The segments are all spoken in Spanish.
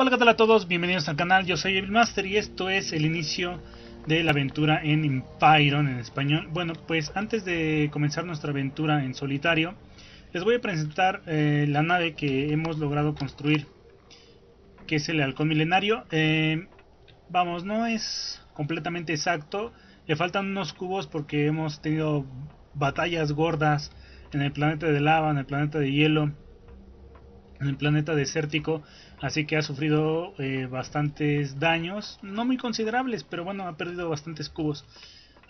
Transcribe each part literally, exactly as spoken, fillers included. Hola, ¿qué tal a todos? Bienvenidos al canal, yo soy Evil Master y esto es el inicio de la aventura en Empyrion en español. Bueno, pues antes de comenzar nuestra aventura en solitario, les voy a presentar eh, la nave que hemos logrado construir, que es el Halcón Milenario. Eh, vamos, no es completamente exacto, le faltan unos cubos porque hemos tenido batallas gordas en el planeta de lava, en el planeta de hielo, en el planeta desértico, así que ha sufrido eh, bastantes daños, no muy considerables, pero bueno, ha perdido bastantes cubos.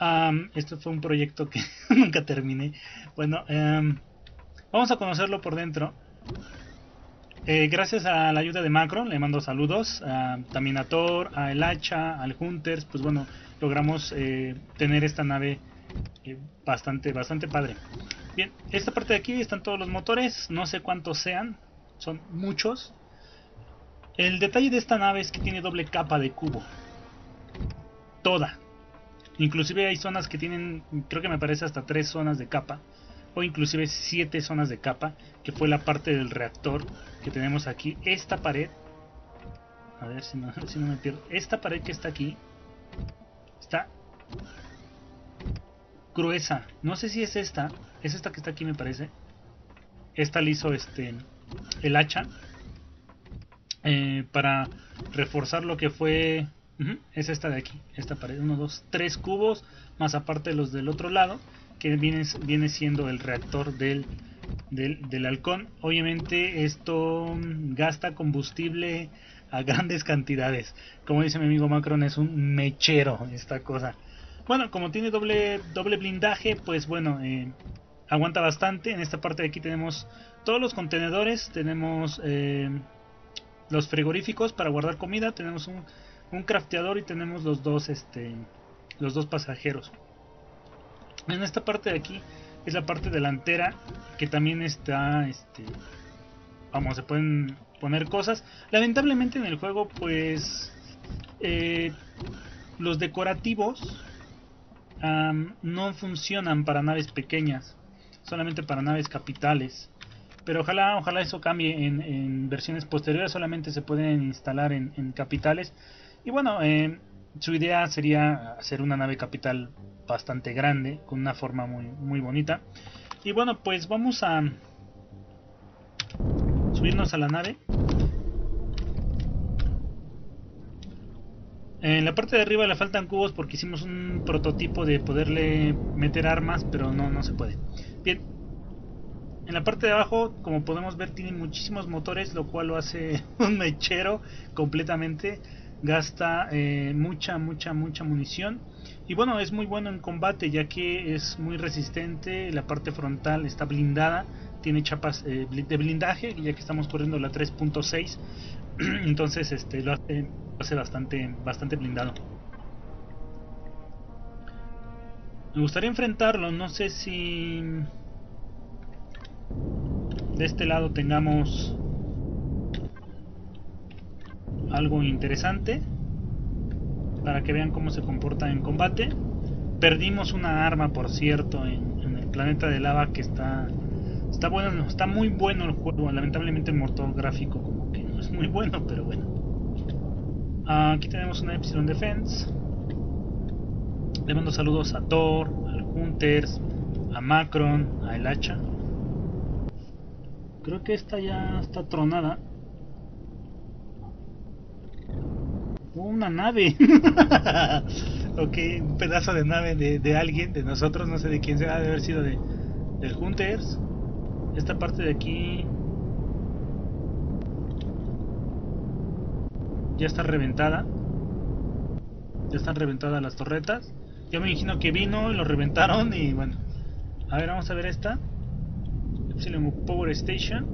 Um, esto fue un proyecto que nunca terminé. Bueno, um, vamos a conocerlo por dentro. Eh, gracias a la ayuda de Macro, le mando saludos a Taminator, a El Hacha, al Hunters. Pues bueno, logramos eh, tener esta nave eh, bastante, bastante padre. Bien, esta parte de aquí están todos los motores, no sé cuántos sean. Son muchos. El detalle de esta nave es que tiene doble capa de cubo. Toda. Inclusive hay zonas que tienen, creo que me parece hasta tres zonas de capa. O inclusive siete zonas de capa. Que fue la parte del reactor que tenemos aquí. Esta pared. A ver si no, si no me pierdo. Esta pared que está aquí. Está gruesa. No sé si es esta. Es esta que está aquí, me parece. Esta la hizo este... El Hacha, eh, para reforzar lo que fue, uh-huh, es esta de aquí, esta pared, uno, dos, tres cubos, más aparte los del otro lado, que viene, viene siendo el reactor del, del, del halcón. Obviamente esto gasta combustible a grandes cantidades, como dice mi amigo Macron, es un mechero esta cosa. Bueno, como tiene doble, doble blindaje, pues bueno, eh, aguanta bastante. En esta parte de aquí tenemos todos los contenedores, tenemos eh, los frigoríficos para guardar comida, tenemos un, un crafteador y tenemos los dos este los dos pasajeros. En esta parte de aquí es la parte delantera, que también está este vamos, se pueden poner cosas. Lamentablemente en el juego, pues eh, los decorativos um, no funcionan para naves pequeñas, solamente para naves capitales, pero ojalá ojalá eso cambie en, en versiones posteriores. Solamente se pueden instalar en, en capitales, y bueno, eh, su idea sería hacer una nave capital bastante grande, con una forma muy, muy bonita. Y bueno, pues vamos a subirnos a la nave. En la parte de arriba le faltan cubos porque hicimos un prototipo de poderle meter armas, pero no, no se puede. Bien, en la parte de abajo, como podemos ver, tiene muchísimos motores, lo cual lo hace un mechero completamente. Gasta eh, mucha, mucha, mucha munición. Y bueno, es muy bueno en combate, ya que es muy resistente. La parte frontal está blindada, tiene chapas eh, de blindaje, ya que estamos corriendo la tres punto seis. Entonces este lo hace, lo hace bastante, bastante blindado. Me gustaría enfrentarlo, no sé si de este lado tengamos algo interesante para que vean cómo se comporta en combate. Perdimos una arma, por cierto, en, en el planeta de lava, que está está bueno, no, está muy bueno el juego. Lamentablemente el motor gráfico como que no es muy bueno, pero bueno. Aquí tenemos una Epsilon Defense. Le mando saludos a Thor, al Hunters, a Macron, a El Hacha. Creo que esta ya está tronada. Una nave. Ok, un pedazo de nave de, de alguien, de nosotros, no sé de quién será, debe haber sido de, del Hunters. Esta parte de aquí ya está reventada. Ya están reventadas las torretas. Yo me imagino que vino y lo reventaron. Y bueno, a ver, vamos a ver esta Epsilon Power Station.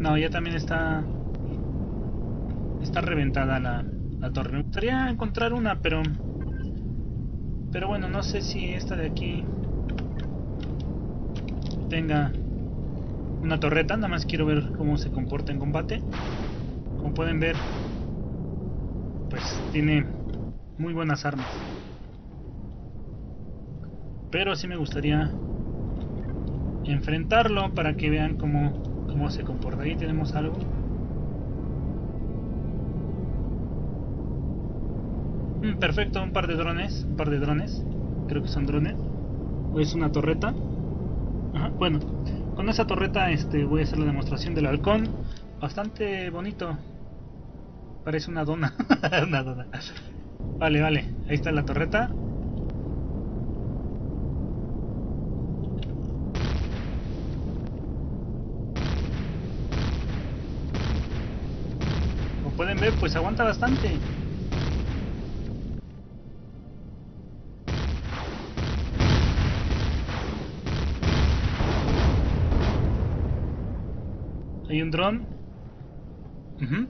No, ya también está Está reventada la, la torre. Me gustaría encontrar una, pero Pero bueno, no sé si esta de aquí tenga una torreta. Nada más quiero ver cómo se comporta en combate. Como pueden ver, pues tiene muy buenas armas. pero sí me gustaría enfrentarlo para que vean cómo, cómo se comporta. Ahí tenemos algo. Mm, perfecto, un par de drones, un par de drones, creo que son drones. O es una torreta. Ajá, bueno, con esa torreta este, voy a hacer la demostración del halcón. Bastante bonito. Parece una dona. Una dona. Vale, vale, ahí está la torreta. Como pueden ver, pues aguanta bastante. Hay un dron. Uh-huh.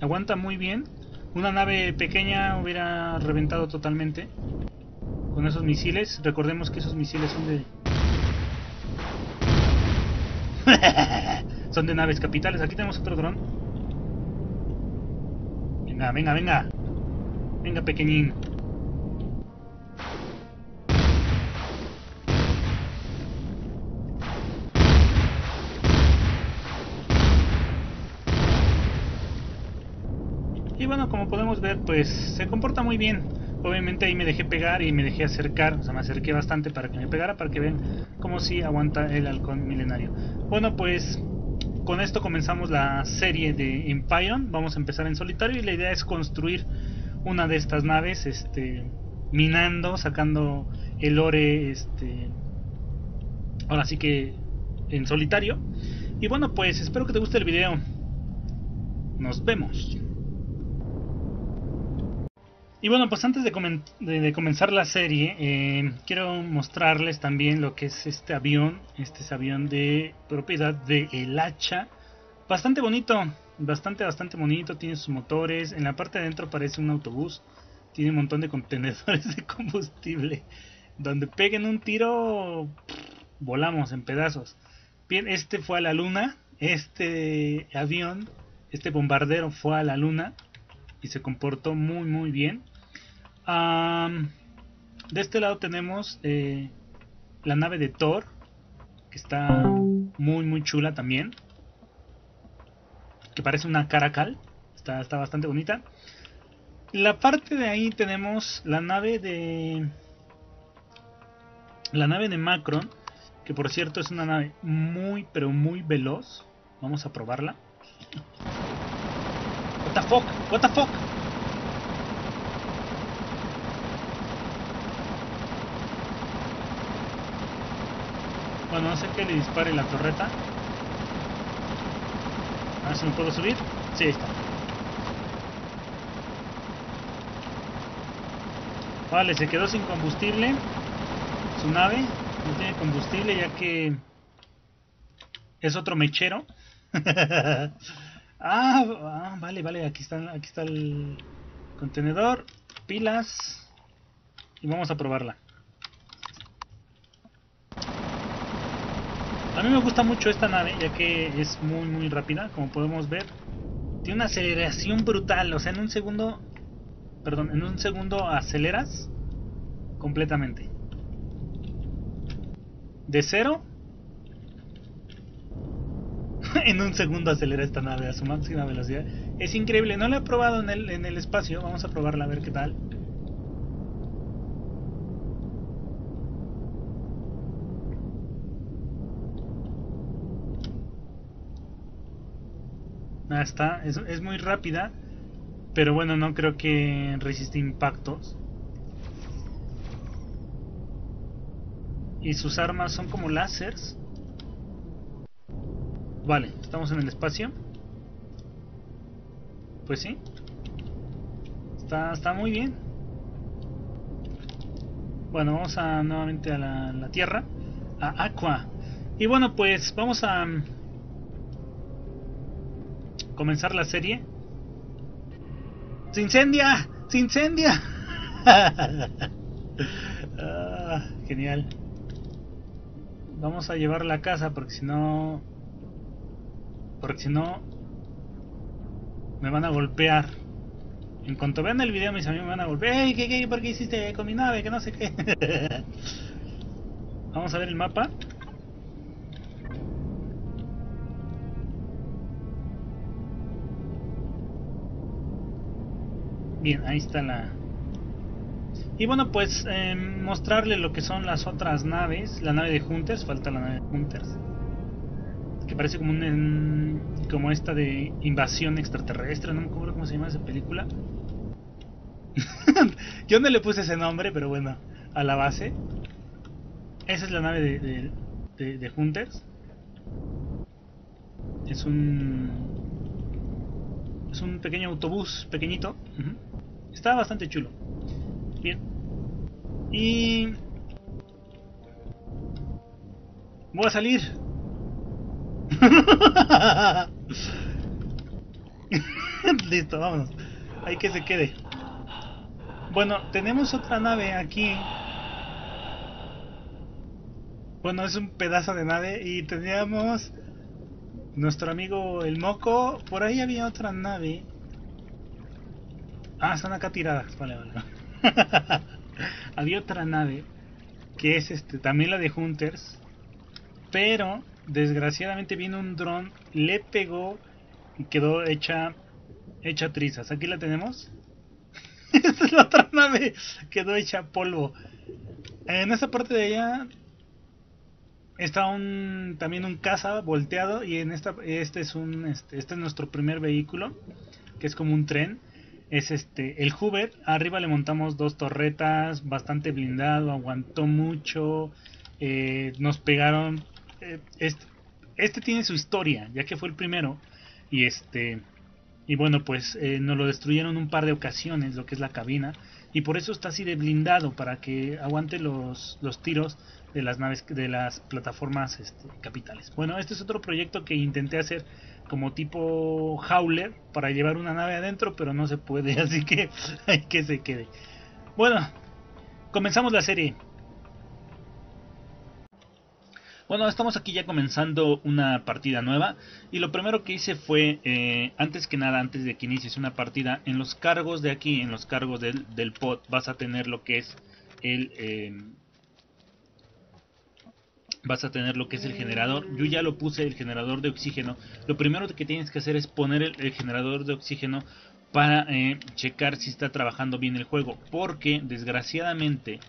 Aguanta muy bien. Una nave pequeña hubiera reventado totalmente con esos misiles. Recordemos que esos misiles son de... son de naves capitales. Aquí tenemos otro dron. Venga, venga, venga. Venga, pequeñín. Y bueno, como podemos ver, pues se comporta muy bien. Obviamente ahí me dejé pegar y me dejé acercar, o sea, me acerqué bastante para que me pegara, para que vean cómo sí aguanta el halcón milenario. Bueno, pues con esto comenzamos la serie de Empyrion. Vamos a empezar en solitario y la idea es construir una de estas naves, este, minando, sacando el ore, este, ahora sí que en solitario. Y bueno, pues espero que te guste el video. Nos vemos. Y bueno, pues antes de, comen de, de comenzar la serie, eh, quiero mostrarles también lo que es este avión. Este es avión de propiedad de El Hacha. Bastante bonito, bastante, bastante bonito. Tiene sus motores. En la parte de adentro parece un autobús. Tiene un montón de contenedores de combustible. Donde peguen un tiro, pff, volamos en pedazos. Bien, este fue a la luna. Este avión, este bombardero fue a la luna. Y se comportó muy, muy bien. Um, de este lado tenemos eh, la nave de Thor, que está muy muy chula también, que parece una caracal, está, está bastante bonita. La parte de ahí tenemos la nave de la nave de Macron, que por cierto es una nave muy pero muy veloz. Vamos a probarla. What the fuck? What the fuck? Bueno, no sé qué le dispare la torreta. A ver si me puedo subir. Sí, ahí está. Vale, se quedó sin combustible. Su nave no tiene combustible ya que es otro mechero. Ah, ah, vale, vale, aquí está, aquí está el contenedor, pilas, y vamos a probarla. A mí me gusta mucho esta nave, ya que es muy, muy rápida, como podemos ver. Tiene una aceleración brutal, o sea, en un segundo, perdón, en un segundo aceleras completamente. De cero. En un segundo acelera esta nave a su máxima velocidad. Es increíble, no la he probado en el, en el espacio. Vamos a probarla a ver qué tal. Ahí está, es, es muy rápida. Pero bueno, no creo que resista impactos. Y sus armas son como láseres. Vale, estamos en el espacio. Pues sí. Está, está muy bien. Bueno, vamos a nuevamente a la, la Tierra. A Aqua. Y bueno, pues vamos a um, comenzar la serie. ¡Se incendia! ¡Se incendia! Ah, genial. Vamos a llevarla a casa porque si no... Porque si no, me van a golpear. En cuanto vean el video, mis amigos me van a golpear. ¡Ey! ¿Qué, qué, ¿Por qué hiciste con mi nave? Que no sé qué. Vamos a ver el mapa. Bien, ahí está la... Y bueno, pues eh, mostrarle lo que son las otras naves. La nave de Hunters, falta la nave de Hunters, que parece como un, como esta de invasión extraterrestre, no me acuerdo cómo se llama esa película. Yo no le puse ese nombre, pero bueno, a la base. Esa es la nave de, de, de, de Hunters. Es un... Es un pequeño autobús, pequeñito. Uh-huh. Está bastante chulo. Bien. Y... Voy a salir. Listo, vámonos. Hay que se quede. Bueno, tenemos otra nave aquí. Bueno, es un pedazo de nave. Y teníamos... Nuestro amigo El Moco. Por ahí había otra nave. Ah, están acá tiradas. Vale, vale. Había otra nave que es este, también la de Hunters, pero desgraciadamente vino un dron, le pegó y quedó hecha hecha trizas. Aquí la tenemos. Esta es la otra nave, quedó hecha polvo. En esta parte de allá está un también un caza volteado, y en esta este es un este, este es nuestro primer vehículo, que es como un tren. Es este, el Hubert. Arriba le montamos dos torretas, bastante blindado, aguantó mucho. Eh, nos pegaron. Eh, este, este tiene su historia, ya que fue el primero. Y este y bueno, pues eh, nos lo destruyeron un par de ocasiones, lo que es la cabina. Y por eso está así de blindado, para que aguante los, los tiros de las naves, de las plataformas este, capitales. Bueno, este es otro proyecto que intenté hacer, como tipo Howler, para llevar una nave adentro, pero no se puede, así que hay que se quede. Bueno, comenzamos la serie. Bueno, estamos aquí ya comenzando una partida nueva, y lo primero que hice fue, eh, antes que nada, antes de que inicies una partida, en los cargos de aquí, en los cargos del, del pod, vas a tener lo que es el... Eh, vas a tener lo que es el generador. Yo ya lo puse, el generador de oxígeno. Lo primero que tienes que hacer es poner el, el generador de oxígeno para eh, checar si está trabajando bien el juego, porque desgraciadamente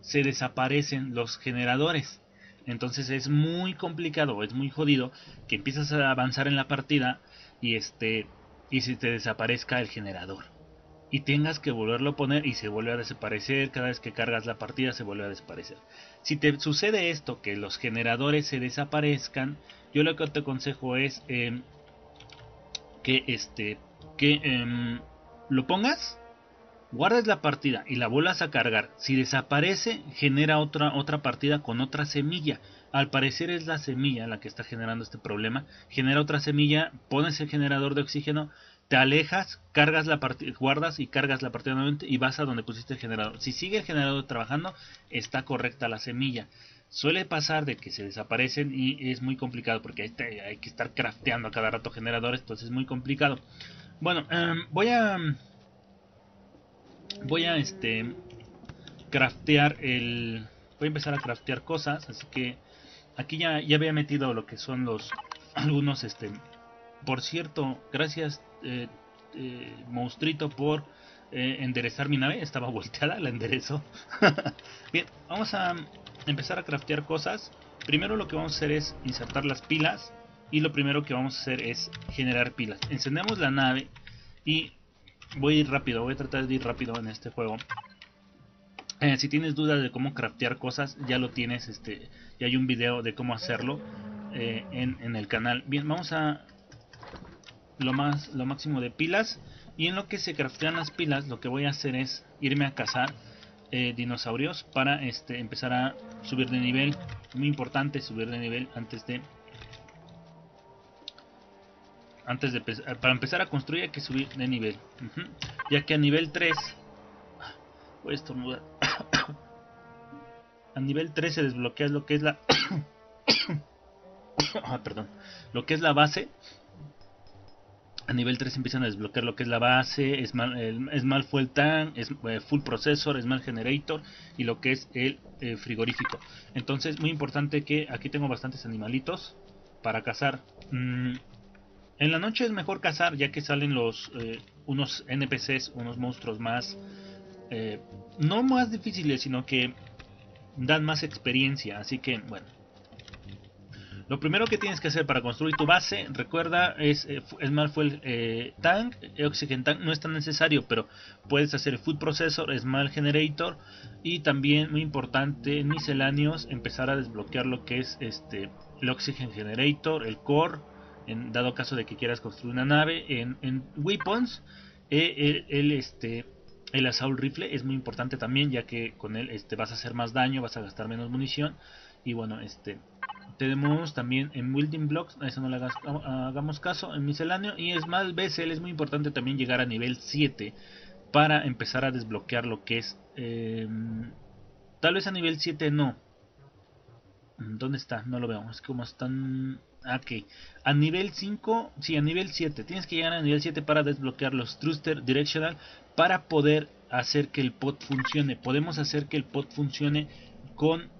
se desaparecen los generadores. Entonces es muy complicado, es muy jodido que empiezas a avanzar en la partida y este y si te desaparezca el generador y tengas que volverlo a poner, y se vuelve a desaparecer. Cada vez que cargas la partida se vuelve a desaparecer. Si te sucede esto, que los generadores se desaparezcan, yo lo que te aconsejo es eh, que este que eh, lo pongas, guardes la partida y la vuelvas a cargar. Si desaparece, genera otra, otra partida con otra semilla. Al parecer es la semilla la que está generando este problema. Genera otra semilla, pones el generador de oxígeno, te alejas, cargas la partida, guardas y cargas la partida nuevamente, y vas a donde pusiste el generador. Si sigue el generador trabajando, está correcta la semilla. Suele pasar de que se desaparecen y es muy complicado, porque hay, hay que estar crafteando a cada rato generadores, entonces es muy complicado. Bueno, um, voy a... Voy a este... craftear el... Voy a empezar a craftear cosas, así que... Aquí ya, ya había metido lo que son los... Algunos este... Por cierto, gracias... Eh, eh, monstruito por eh, enderezar mi nave. Estaba volteada, la enderezó. Bien, vamos a empezar a craftear cosas. Primero lo que vamos a hacer es insertar las pilas, y lo primero que vamos a hacer es generar pilas. Encendemos la nave y voy a ir rápido, voy a tratar de ir rápido en este juego. Eh, si tienes dudas de cómo craftear cosas, ya lo tienes, este, ya hay un video de cómo hacerlo eh, en, en el canal. Bien, vamos a Lo, más, lo máximo de pilas, y en lo que se craftean las pilas, lo que voy a hacer es irme a cazar eh, dinosaurios para este, empezar a subir de nivel. Muy importante subir de nivel antes de antes de para empezar a construir. Hay que subir de nivel, uh-huh. Ya que a nivel tres voy a estornudar. A nivel tres se desbloquea lo que es la ah, perdón, lo que es la base. A nivel tres empiezan a desbloquear lo que es la base, Small Fuel Tank, Full Processor, Small Generator y lo que es el eh, frigorífico. Entonces, muy importante que aquí tengo bastantes animalitos para cazar. Mm, en la noche es mejor cazar, ya que salen los eh, unos N P Cs, unos monstruos más, eh, no más difíciles, sino que dan más experiencia. Así que, bueno. Lo primero que tienes que hacer para construir tu base, recuerda, es eh, Small Fuel eh, Tank, Oxygen Tank no es tan necesario, pero puedes hacer Food Processor, Small Generator y también, muy importante, en misceláneos, empezar a desbloquear lo que es este el Oxygen Generator, el Core, en dado caso de que quieras construir una nave, en, en Weapons, eh, el, el este... El Assault Rifle es muy importante también, ya que con él este, vas a hacer más daño, vas a gastar menos munición. Y bueno, este tenemos también en Building Blocks, a eso no le hagas, hagamos caso, en misceláneo. Y es más, B S L es muy importante también llegar a nivel siete para empezar a desbloquear lo que es... Eh, tal vez a nivel siete no. ¿Dónde está? No lo veo, es como están... Ok, a nivel cinco, sí, a nivel siete, tienes que llegar a nivel siete para desbloquear los Thruster Directional para poder hacer que el pod funcione. Podemos hacer que el pod funcione con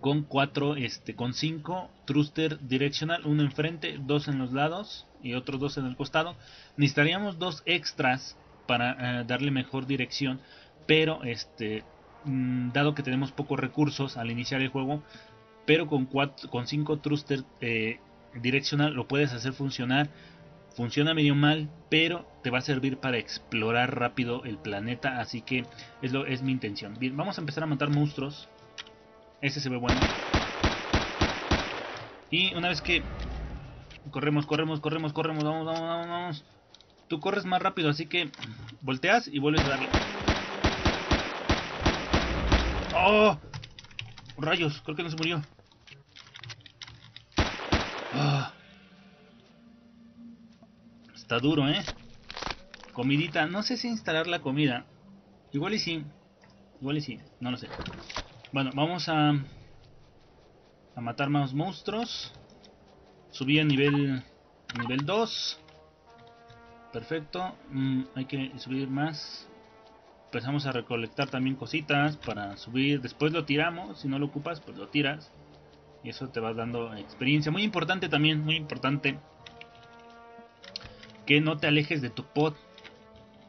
con cuatro, este, con cinco Thruster Directional, uno enfrente, dos en los lados y otros dos en el costado. Necesitaríamos dos extras para eh, darle mejor dirección, pero este, mmm, dado que tenemos pocos recursos al iniciar el juego, pero con cuatro, con cinco thruster eh, direccional lo puedes hacer funcionar. Funciona medio mal, pero te va a servir para explorar rápido el planeta. Así que es, lo, es mi intención. Bien, vamos a empezar a matar monstruos. Ese se ve bueno. Y una vez que... Corremos, corremos, corremos, corremos. Vamos, vamos, vamos, vamos. Tú corres más rápido, así que volteas y vuelves a darle. ¡Oh! Rayos, creo que no se murió. Ah. Está duro, ¿eh? Comidita. No sé si instalar la comida. Igual y sí. Igual y sí. No lo sé. Bueno, vamos a... A matar más monstruos. Subí a nivel... Nivel dos. Perfecto. Mm, hay que subir más. Empezamos a recolectar también cositas para subir. Después lo tiramos. Si no lo ocupas, pues lo tiras. Y eso te va dando experiencia. Muy importante también, muy importante. Que no te alejes de tu pod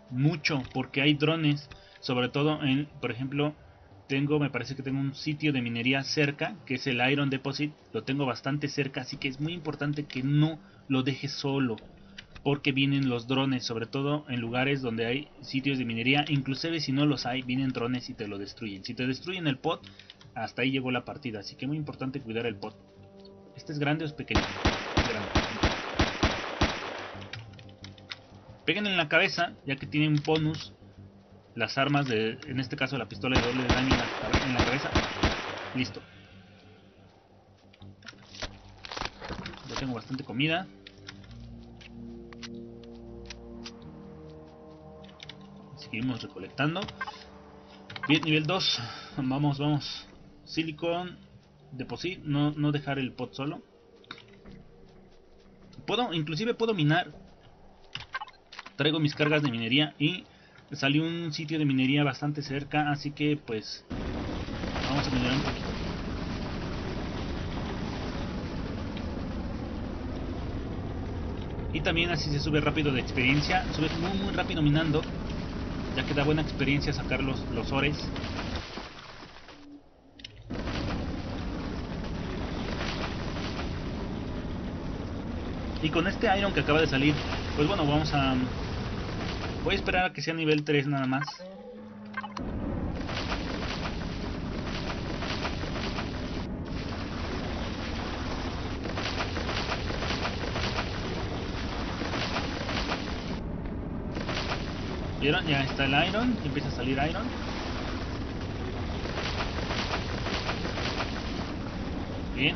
mucho. Porque hay drones. Sobre todo en, por ejemplo, tengo, me parece que tengo un sitio de minería cerca. Que es el Iron Deposit. Lo tengo bastante cerca. Así que es muy importante que no lo dejes solo. Porque vienen los drones, sobre todo en lugares donde hay sitios de minería. Inclusive si no los hay, vienen drones y te lo destruyen. Si te destruyen el pod, hasta ahí llegó la partida. Así que es muy importante cuidar el pod. ¿Este es grande o es pequeño? Es grande. Peguen en la cabeza, ya que tienen un bonus. Las armas, de, en este caso la pistola de doble de daño en la, en la cabeza. Listo. Ya tengo bastante comida. Seguimos recolectando. Bien, nivel dos. Vamos, vamos. Silicon Deposit. No, no dejar el pot solo. Puedo, inclusive puedo minar. Traigo mis cargas de minería. Y salió un sitio de minería bastante cerca. Así que pues vamos a minerar un poquito. Y también así se sube rápido de experiencia. Subes muy muy rápido minando. Ya que da buena experiencia sacar los, los ores. Y con este Iron que acaba de salir, pues bueno, vamos a... Voy a esperar a que sea nivel tres nada más. ¿Vieron? Ya está el Iron, empieza a salir Iron. Bien.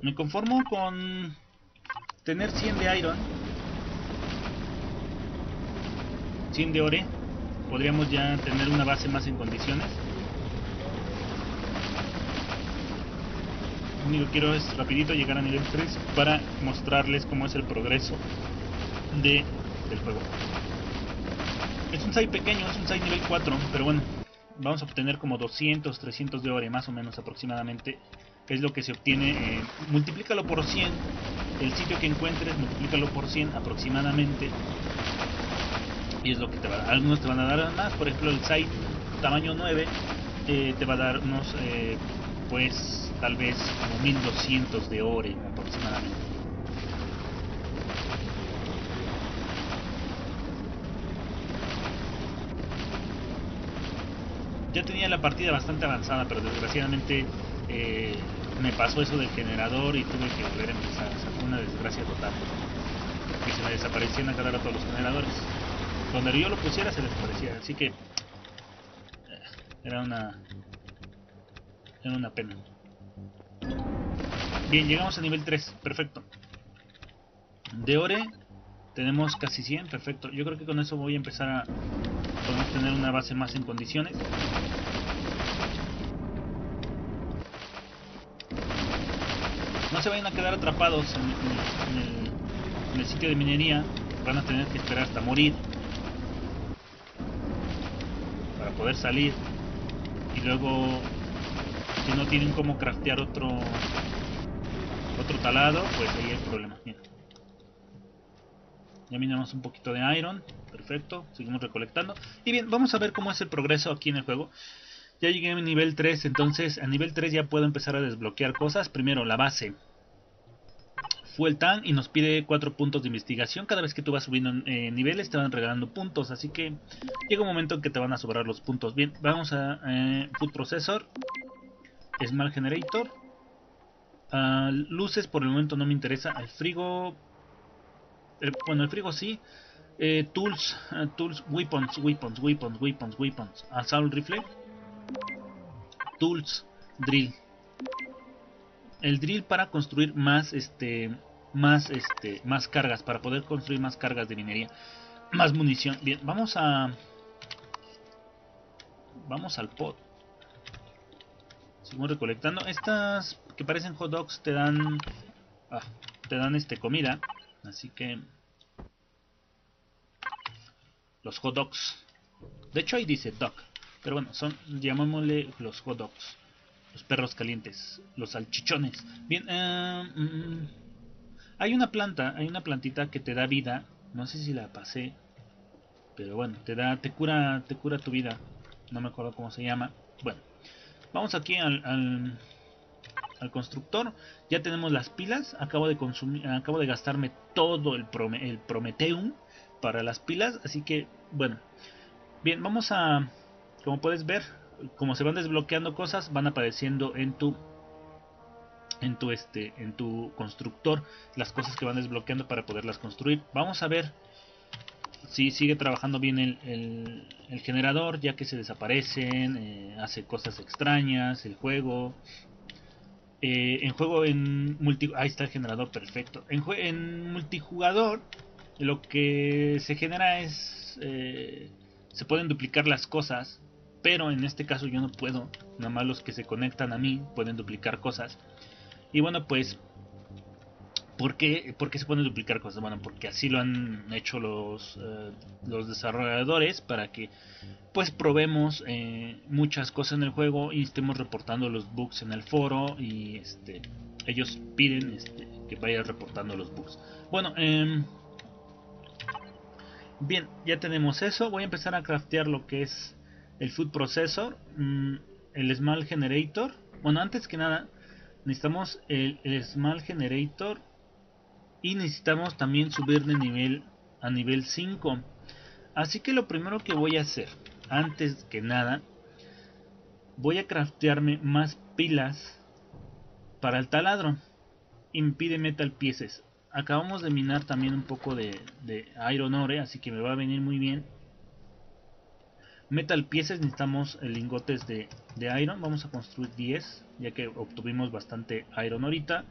Me conformo con tener cien de iron, cien de ore. Podríamos ya tener una base más en condiciones. Lo único que quiero es rapidito llegar a nivel tres para mostrarles cómo es el progreso de, del juego. Es un site pequeño, es un site nivel cuatro, pero bueno, vamos a obtener como doscientos, trescientos de ore más o menos aproximadamente. Es lo que se obtiene, eh, multiplícalo por cien, el sitio que encuentres, multiplícalo por cien aproximadamente. Y es lo que te va a dar. Algunos te van a dar más, por ejemplo el site tamaño nueve eh, te va a dar unos, eh, pues... tal vez como mil doscientos de ore aproximadamente. Ya tenía la partida bastante avanzada, pero desgraciadamente eh, me pasó eso del generador y tuve que volver a empezar. O sea, fue una desgracia total, que se me desaparecían a cada rato los generadores. Cuando yo lo pusiera se desaparecía, así que eh, era una era una pena. Bien, llegamos a nivel tres, perfecto. De ore tenemos casi cien, perfecto. Yo creo que con eso voy a empezar a... podemos tener una base más en condiciones. No se vayan a quedar atrapados en, en, en, el, en el sitio de minería. Van a tener que esperar hasta morir para poder salir. Y luego, si no tienen cómo craftear otro... otro talado, pues ahí el problema. Mira. Ya minamos un poquito de iron, perfecto, seguimos recolectando. Y bien, vamos a ver cómo es el progreso aquí en el juego. Ya llegué a mi nivel tres, entonces a nivel tres ya puedo empezar a desbloquear cosas. Primero la base, fuel tank, y nos pide cuatro puntos de investigación. Cada vez que tú vas subiendo eh, niveles te van regalando puntos, así que llega un momento en que te van a sobrar los puntos. Bien, vamos a eh, food processor, smart generator. Uh, luces por el momento no me interesa. El frigo, el, bueno, el frigo sí. eh, Tools, uh, tools, weapons, weapons, weapons, weapons, weapons. Assault rifle, tools, drill. El drill para construir más, este, más, este, más cargas, para poder construir más cargas de minería, más munición. Bien, vamos a, vamos al pod. Seguimos recolectando. Estas que parecen hot dogs te dan ah, te dan este comida, así que los hot dogs, de hecho ahí dice dog, pero bueno, son, llamémosle los hot dogs, los perros calientes, los salchichones. Bien, eh, mm, hay una planta, hay una plantita que te da vida, no sé si la pasé, pero bueno, te da, te cura, te cura tu vida, no me acuerdo cómo se llama. Bueno, vamos aquí al, al, al constructor. Ya tenemos las pilas. Acabo de consumir, acabo de gastarme todo el, prome, el Prometeum para las pilas. Así que, bueno. Bien, vamos a... como puedes ver, como se van desbloqueando cosas, van apareciendo en tu... En tu, este, en tu constructor, las cosas que van desbloqueando para poderlas construir. Vamos a ver si sigue trabajando bien el, el, el generador, ya que se desaparecen, eh, hace cosas extrañas el juego. Eh, en juego en multi, ahí está el generador, perfecto. En, en multijugador lo que se genera es, eh, se pueden duplicar las cosas, pero en este caso yo no puedo, nada más los que se conectan a mí pueden duplicar cosas. Y bueno, pues ¿por qué? ¿Por qué se pueden duplicar cosas? Bueno, porque así lo han hecho los, eh, los desarrolladores, para que pues probemos eh, muchas cosas en el juego y estemos reportando los bugs en el foro, y este, ellos piden este, que vayas reportando los bugs. Bueno, eh, bien, ya tenemos eso. Voy a empezar a craftear lo que es el food processor, mmm, el small generator. Bueno, antes que nada necesitamos el, el small generator. Y necesitamos también subir de nivel a nivel cinco. Así que lo primero que voy a hacer, antes que nada, voy a craftearme más pilas para el taladro. Impide metal pieces. Acabamos de minar también un poco de, de iron ore, así que me va a venir muy bien. Metal pieces, necesitamos lingotes de, de iron. Vamos a construir diez, ya que obtuvimos bastante iron ahorita.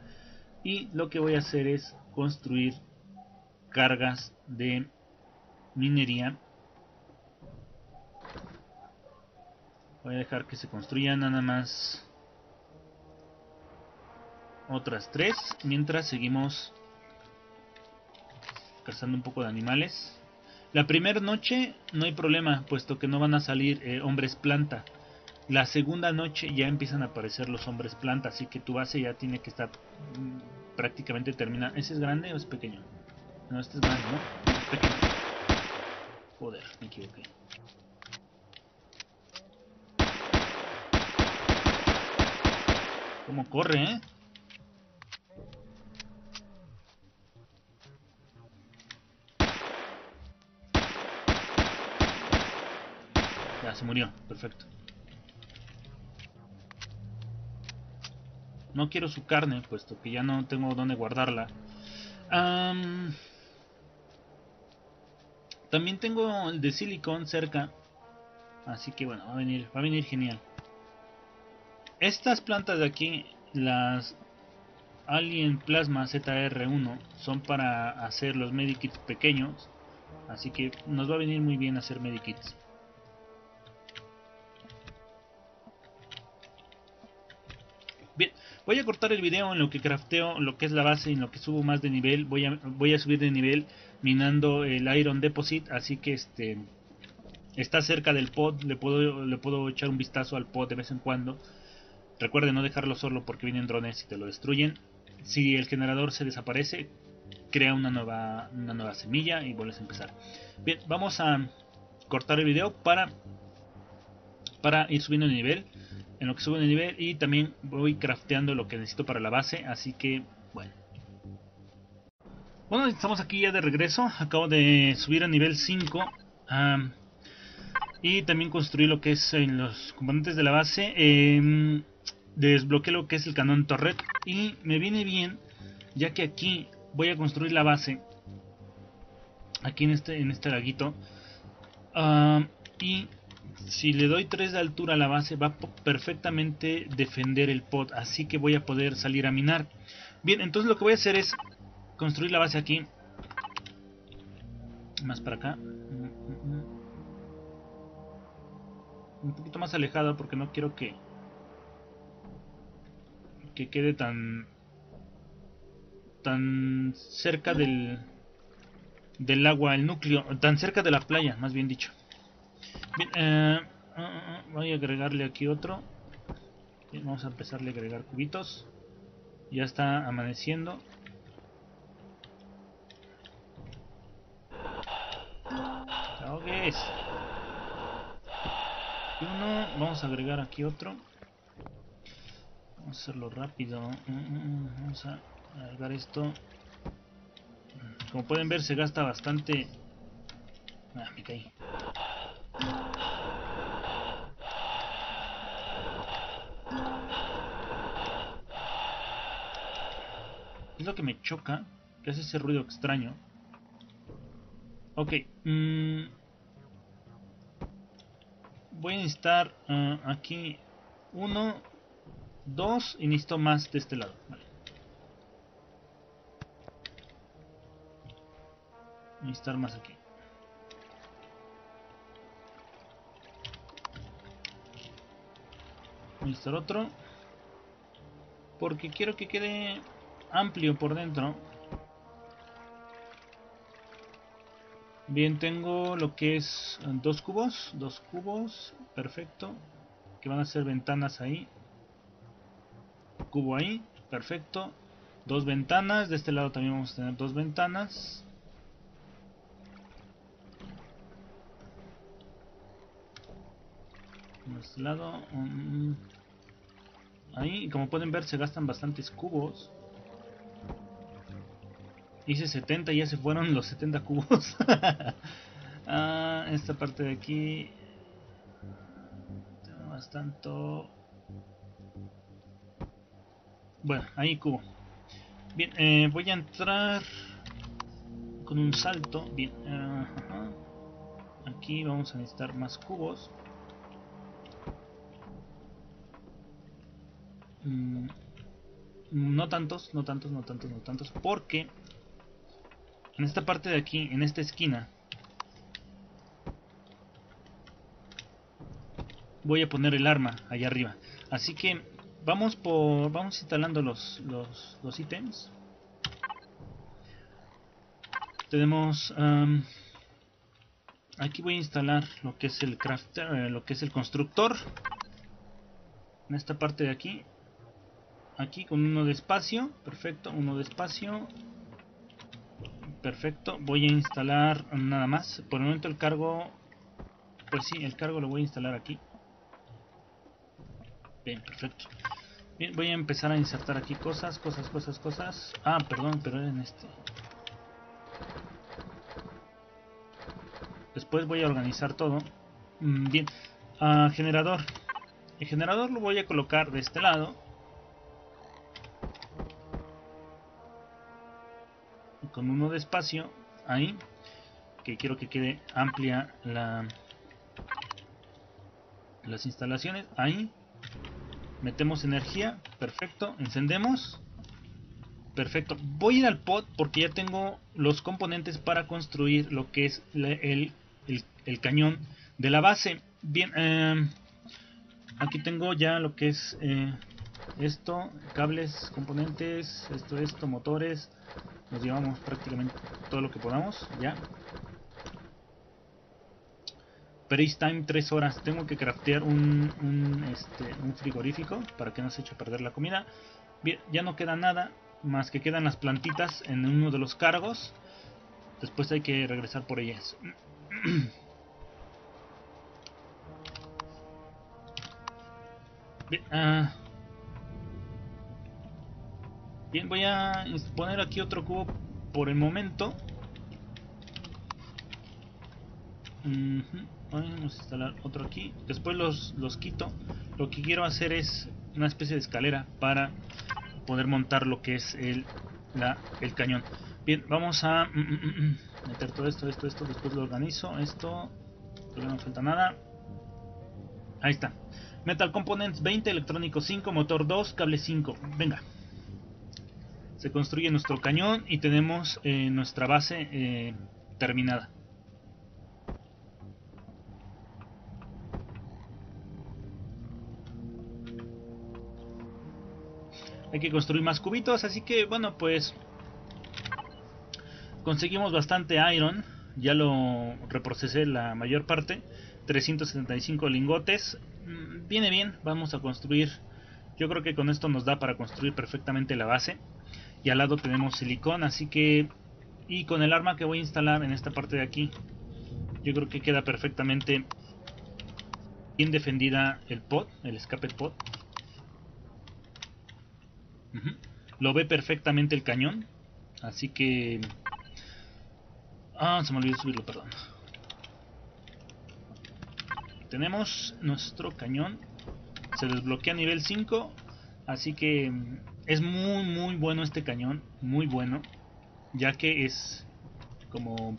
y lo que voy a hacer es construir cargas de minería. Voy a dejar que se construyan nada más otras tres, mientras seguimos cazando un poco de animales. La primera noche no hay problema, puesto que no van a salir eh, hombres planta. La segunda noche ya empiezan a aparecer los hombres planta, así que tu base ya tiene que estar mm, prácticamente terminada. ¿Ese es grande o es pequeño? No, este es grande, ¿no? Es pequeño. Joder, me equivoqué. ¿Cómo corre, eh? Ya, se murió. Perfecto. No quiero su carne, puesto que ya no tengo dónde guardarla. Um, también tengo el de silicón cerca. Así que bueno, va a venir, va a venir genial. Estas plantas de aquí, las Alien Plasma Z R uno, son para hacer los medikits pequeños. Así que nos va a venir muy bien hacer medikits. Bien, voy a cortar el video en lo que crafteo, lo que es la base, en lo que subo más de nivel. Voy a, voy a subir de nivel minando el Iron Deposit, así que este está cerca del pod, le puedo, le puedo echar un vistazo al pod de vez en cuando. Recuerden no dejarlo solo porque vienen drones y te lo destruyen. Si el generador se desaparece, crea una nueva, una nueva semilla y vuelves a empezar. Bien, vamos a cortar el video para, para ir subiendo de nivel. En lo que subo de nivel y también voy crafteando lo que necesito para la base. Así que, bueno. Bueno, estamos aquí ya de regreso. Acabo de subir a nivel cinco. Um, y también construí lo que es en los componentes de la base. Eh, desbloqueé lo que es el cañón torret. Y me viene bien, ya que aquí voy a construir la base. Aquí en este, en este laguito. Um, y... si le doy tres de altura a la base, va a perfectamente defender el pod, así que voy a poder salir a minar. Bien, entonces lo que voy a hacer es construir la base aquí. Más para acá. Un poquito más alejada porque no quiero que que quede tan tan cerca del del agua, el núcleo, tan cerca de la playa, más bien dicho. Bien, eh, voy a agregarle aquí otro. Bien, vamos a empezarle a agregar cubitos. Ya está amaneciendo. ¿Qué es? Uno, vamos a agregar aquí otro. Vamos a hacerlo rápido. Vamos a agregar esto. Como pueden ver, se gasta bastante. Ah, me caí. Es lo que me choca, que hace ese ruido extraño. Ok, mmm, voy a necesitar uh, aquí uno, dos y necesito más de este lado. Vale. Necesitar más aquí. Necesitar otro, porque quiero que quede amplio por dentro. Bien, tengo lo que es dos cubos, dos cubos, perfecto, que van a ser ventanas ahí, cubo ahí, perfecto, dos ventanas, de este lado también vamos a tener dos ventanas. De este lado, um, ahí, como pueden ver, se gastan bastantes cubos. Hice setenta y ya se fueron los setenta cubos. Ah, esta parte de aquí. Tengo bastante. Bueno, ahí cubo. Bien, eh, voy a entrar con un salto. Bien. Uh, aquí vamos a necesitar más cubos. Mm, No tantos, no tantos, no tantos, no tantos. Porque en esta parte de aquí, en esta esquina, voy a poner el arma allá arriba. Así que vamos por, vamos instalando los, los, los ítems. Tenemos... Um, aquí voy a instalar lo que es el crafter, eh, lo que es el constructor. En esta parte de aquí. Aquí con uno de espacio. Perfecto, uno de espacio. Perfecto. Voy a instalar nada más. Por el momento el cargo... Pues sí, el cargo lo voy a instalar aquí. Bien, perfecto. Bien, voy a empezar a insertar aquí cosas, cosas, cosas, cosas. Ah, perdón, pero en este... Después voy a organizar todo. Bien. Ah, generador. El generador lo voy a colocar de este lado. Con uno de espacio. Ahí. Que quiero que quede amplia la... Las instalaciones. Ahí. Metemos energía. Perfecto. Encendemos. Perfecto, voy a ir al pod porque ya tengo los componentes para construir lo que es la, el, el, el cañón de la base. Bien, eh, aquí tengo ya lo que es eh, esto, cables, componentes, esto, esto, motores. Nos llevamos prácticamente todo lo que podamos, ya. Praise time, tres horas. Tengo que craftear un, un, este, un frigorífico para que no se eche a perder la comida. Bien, ya no queda nada. Más que quedan las plantitas en uno de los cargos. Después hay que regresar por ellas. Bien, uh, bien, voy a poner aquí otro cubo por el momento. Uh-huh. Vamos a instalar otro aquí. Después los, los quito. Lo que quiero hacer es una especie de escalera para... poder montar lo que es el, la, el cañón. Bien, vamos a mm, mm, mm, meter todo esto, esto, esto, después lo organizo, esto, todavía no falta nada. Ahí está. Metal Components veinte, electrónico cinco, motor dos, cable cinco. Venga. Se construye nuestro cañón y tenemos eh, nuestra base eh, terminada. Hay que construir más cubitos, así que bueno, pues conseguimos bastante iron. Ya lo reprocesé la mayor parte. trescientos setenta y cinco lingotes. Viene bien, vamos a construir. Yo creo que con esto nos da para construir perfectamente la base. Y al lado tenemos silicón, así que... Y con el arma que voy a instalar en esta parte de aquí, yo creo que queda perfectamente bien defendida el pod, el escape pod. Uh-huh. Lo ve perfectamente el cañón. Así que... Ah, se me olvidó subirlo, perdón. Tenemos nuestro cañón. Se desbloquea a nivel cinco. Así que es muy muy bueno este cañón. Muy bueno. Ya que es como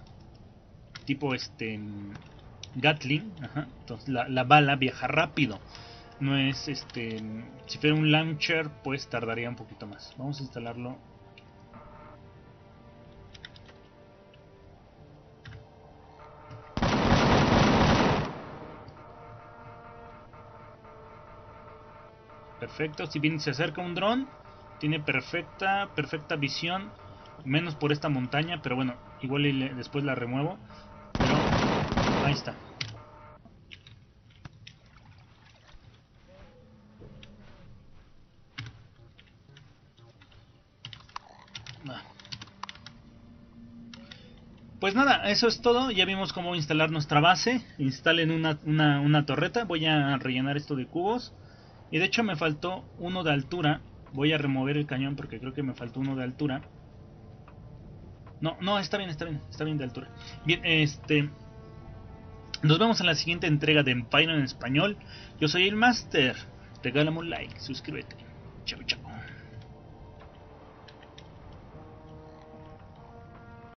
tipo este Gatling. Ajá. Entonces la, la bala viaja rápido. No es este. Si fuera un launcher, pues tardaría un poquito más. Vamos a instalarlo. Perfecto. Si bien se acerca un dron, tiene perfecta, perfecta visión. Menos por esta montaña, pero bueno, igual y le, después la remuevo. Pero ahí está. Pues nada, eso es todo. Ya vimos cómo instalar nuestra base. Instalen una, una, una torreta. Voy a rellenar esto de cubos. Y de hecho me faltó uno de altura. Voy a remover el cañón porque creo que me faltó uno de altura. No, no, está bien, está bien. Está bien de altura. Bien, este... Nos vemos en la siguiente entrega de Empyrion en español. Yo soy el Master. Regálame un like, suscríbete. Chau, chau.